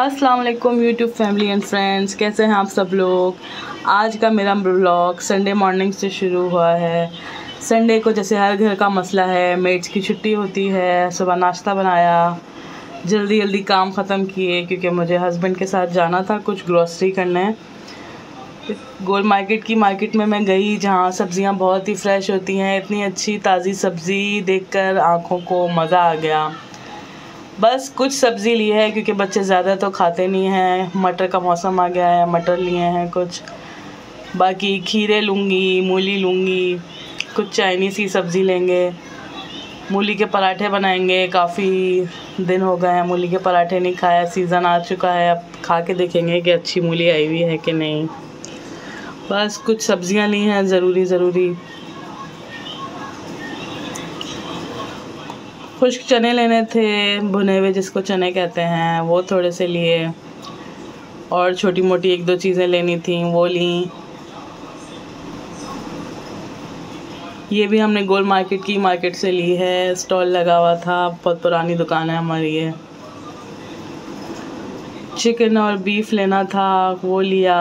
अस्सलाम वालेकुम YouTube family and friends, कैसे हैं आप सब लोग। आज का मेरा ब्लॉग संडे मॉर्निंग से शुरू हुआ है। संडे को जैसे हर घर का मसला है, मेड्स की छुट्टी होती है। सुबह नाश्ता बनाया, जल्दी जल्दी काम ख़त्म किए क्योंकि मुझे हस्बैंड के साथ जाना था कुछ ग्रॉसरी करने। गोल मार्केट की मार्केट में मैं गई जहाँ सब्ज़ियाँ बहुत ही फ्रेश होती हैं। इतनी अच्छी ताज़ी सब्ज़ी देखकर आँखों को मज़ा आ गया। बस कुछ सब्ज़ी ली है क्योंकि बच्चे ज़्यादा तो खाते नहीं हैं। मटर का मौसम आ गया है, मटर लिए हैं कुछ। बाकी खीरे लूँगी, मूली लूँगी, कुछ चाइनीज़ की सब्ज़ी लेंगे। मूली के पराठे बनाएंगे, काफ़ी दिन हो गए हैं मूली के पराठे नहीं खाया। सीज़न आ चुका है, अब खा के देखेंगे कि अच्छी मूली आई हुई है कि नहीं। बस कुछ सब्ज़ियाँ ली हैं ज़रूरी। खुश्क चने लेने थे, भुने हुए जिसको चने कहते हैं, वो थोड़े से लिए। और छोटी मोटी एक दो चीज़ें लेनी थी वो लीं। ये भी हमने गोल मार्केट की मार्केट से ली है, स्टॉल लगा हुआ था, बहुत पुरानी दुकान है हमारी ये। चिकन और बीफ लेना था, वो लिया।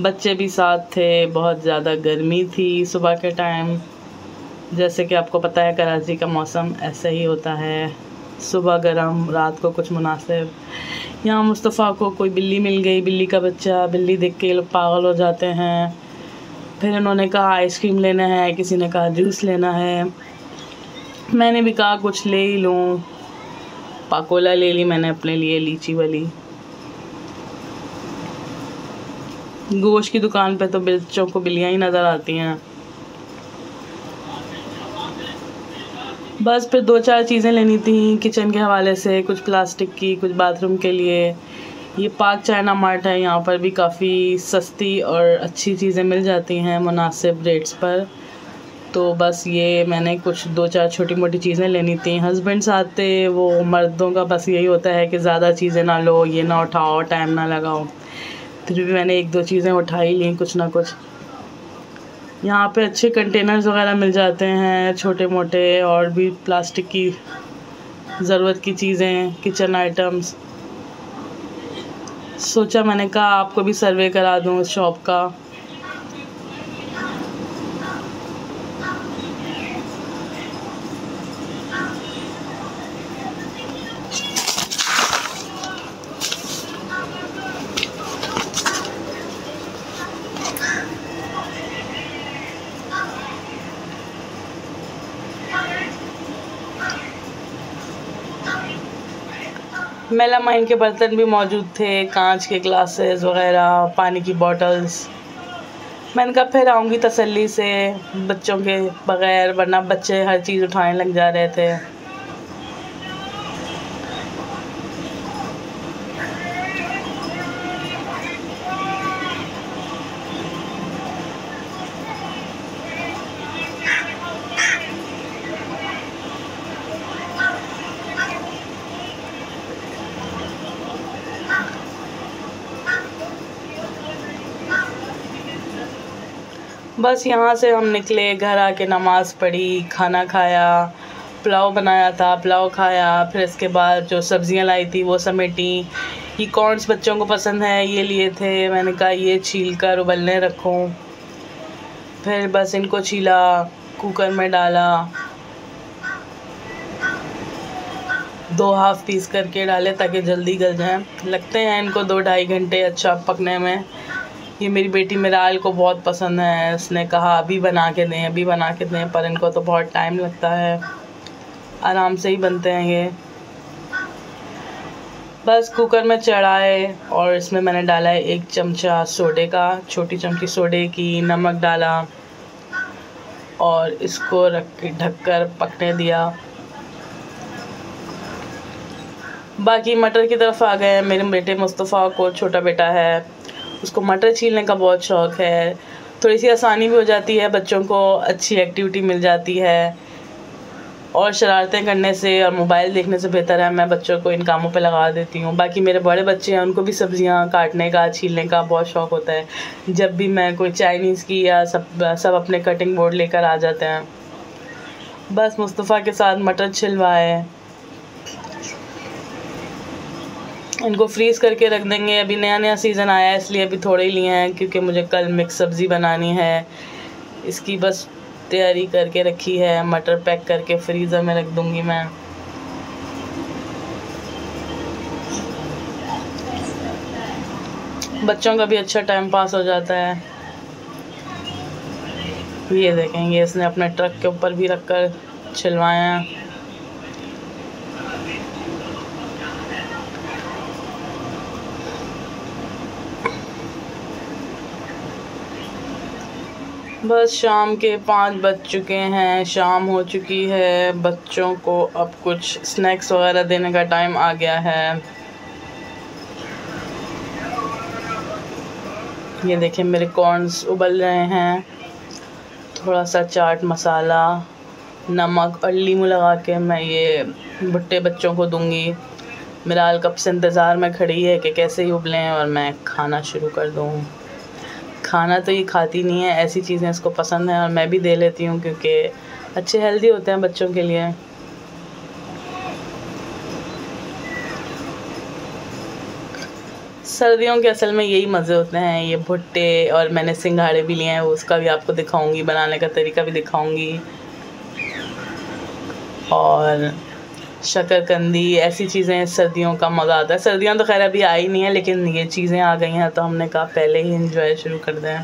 बच्चे भी साथ थे, बहुत ज़्यादा गर्मी थी सुबह के टाइम। जैसे कि आपको पता है कराची का मौसम ऐसा ही होता है, सुबह गर्म रात को कुछ मुनासिब। यहाँ मुस्तफ़ा को कोई बिल्ली मिल गई, बिल्ली का बच्चा। बिल्ली देख के ये लोग पागल हो जाते हैं। फिर इन्होंने कहा आइसक्रीम लेना है, किसी ने कहा जूस लेना है। मैंने भी कहा कुछ ले ही लूँ। पाकोला ले ली मैंने अपने लिए, लीची वाली। गोश्त की दुकान पे तो बच्चों को बिल्लियाँ ही नज़र आती हैं। बस फिर दो चार चीज़ें लेनी थी किचन के हवाले से, कुछ प्लास्टिक की, कुछ बाथरूम के लिए। ये पाक चाइना मार्ट है, यहाँ पर भी काफ़ी सस्ती और अच्छी चीज़ें मिल जाती हैं मुनासिब रेट्स पर। तो बस ये मैंने कुछ दो चार छोटी मोटी चीज़ें लेनी थी। हस्बैंड्स आते, वो मर्दों का बस यही होता है कि ज़्यादा चीज़ें ना लो, ये ना उठाओ, टाइम ना लगाओ। फिर भी मैंने एक दो चीज़ें उठाई ली कुछ ना कुछ। यहाँ पे अच्छे कंटेनर्स वगैरह मिल जाते हैं छोटे मोटे, और भी प्लास्टिक की ज़रूरत की चीज़ें, किचन आइटम्स। सोचा मैंने कहा आपको भी सर्वे करा दूँ इस शॉप का। मेलामाइन के बर्तन भी मौजूद थे, कांच के ग्लासेस वगैरह, पानी की बॉटल्स। मैंने कहा फिर आऊँगी तसल्ली से बच्चों के बगैर, वरना बच्चे हर चीज़ उठाने लग जा रहे थे। बस यहाँ से हम निकले, घर आके नमाज़ पढ़ी, खाना खाया, पुलाव बनाया था, पुलाव खाया। फिर इसके बाद जो सब्ज़ियाँ लाई थी वो समेटी। ये कॉर्न्स बच्चों को पसंद है, ये लिए थे। मैंने कहा ये छील कर उबलने रखूँ। फिर बस इनको छीला, कुकर में डाला, दो हाफ पीस करके डाले ताकि जल्दी गल जाएँ। लगते हैं इनको 2-2.5 घंटे अच्छा पकने में। ये मेरी बेटी मिराल को बहुत पसंद है, उसने कहा अभी बना के दें, अभी बना के दें, पर इनको तो बहुत टाइम लगता है, आराम से ही बनते हैं ये। बस कुकर में चढ़ाए और इसमें मैंने डाला है 1 चमचा सोडे का, छोटी चमची सोडे की, नमक डाला और इसको ढककर पकने दिया। बाकी मटर की तरफ आ गए। मेरे बेटे मुस्तफ़ा को, छोटा बेटा है, उसको मटर छीलने का बहुत शौक़ है। थोड़ी सी आसानी भी हो जाती है, बच्चों को अच्छी एक्टिविटी मिल जाती है। और शरारतें करने से और मोबाइल देखने से बेहतर है मैं बच्चों को इन कामों पे लगा देती हूँ। बाकी मेरे बड़े बच्चे हैं, उनको भी सब्ज़ियाँ काटने का, छीलने का बहुत शौक़ होता है। जब भी मैं कोई चाइनीज़ की या सब अपने कटिंग बोर्ड लेकर आ जाते हैं। बस मुस्तफ़ा के साथ मटर छिलवाए। इनको फ्रीज़ करके रख देंगे। अभी नया नया सीज़न आया है इसलिए अभी थोड़े ही लिए हैं, क्योंकि मुझे कल मिक्स सब्ज़ी बनानी है, इसकी बस तैयारी करके रखी है। मटर पैक करके फ्रीज़र में रख दूँगी मैं। बच्चों का भी अच्छा टाइम पास हो जाता है। ये देखें, ये इसने अपने ट्रक के ऊपर भी रख कर छिलवाया। बस शाम के 5 बज चुके हैं, शाम हो चुकी है। बच्चों को अब कुछ स्नैक्स वगैरह देने का टाइम आ गया है। ये देखें मेरे कॉर्न्स उबल रहे हैं। थोड़ा सा चाट मसाला, नमक और लीमू लगा के मैं ये भुट्टे बच्चों को दूंगी। मिराल कब से इंतज़ार में खड़ी है कि कैसे ही उबलें और मैं खाना शुरू कर दूं। खाना तो ये खाती नहीं है, ऐसी चीज़ें इसको पसंद हैं और मैं भी दे लेती हूँ क्योंकि अच्छे हेल्दी होते हैं बच्चों के लिए। सर्दियों के असल में यही मज़े होते हैं, ये भुट्टे। और मैंने सिंघाड़े भी लिए हैं, उसका भी आपको दिखाऊंगी, बनाने का तरीका भी दिखाऊंगी। और शकरकंदी, ऐसी चीज़ें सर्दियों का मज़ा आता है। सर्दियां तो खैर अभी आई नहीं है, लेकिन ये चीज़ें आ गई हैं तो हमने कहा पहले ही एंजॉय शुरू कर दें।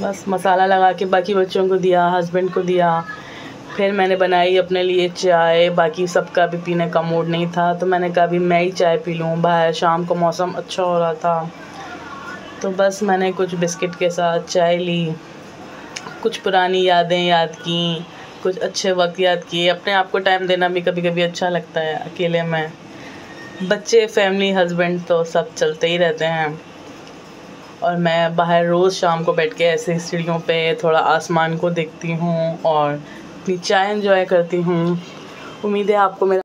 बस मसाला लगा के बाकी बच्चों को दिया, हस्बैंड को दिया। फिर मैंने बनाई अपने लिए चाय। बाकी सबका भी पीने का मूड नहीं था तो मैंने कहा भी मैं ही चाय पी लूँ। बाहर शाम को मौसम अच्छा हो रहा था तो बस मैंने कुछ बिस्किट के साथ चाय ली। कुछ पुरानी यादें याद की, कुछ अच्छे वक्त याद किए। अपने आप को टाइम देना भी कभी कभी अच्छा लगता है। अकेले में बच्चे, फैमिली, हस्बैंड तो सब चलते ही रहते हैं। और मैं बाहर रोज़ शाम को बैठ के ऐसे सीढ़ियों पर थोड़ा आसमान को देखती हूँ और अपनी चाय एंजॉय करती हूँ। उम्मीद है आपको मेरा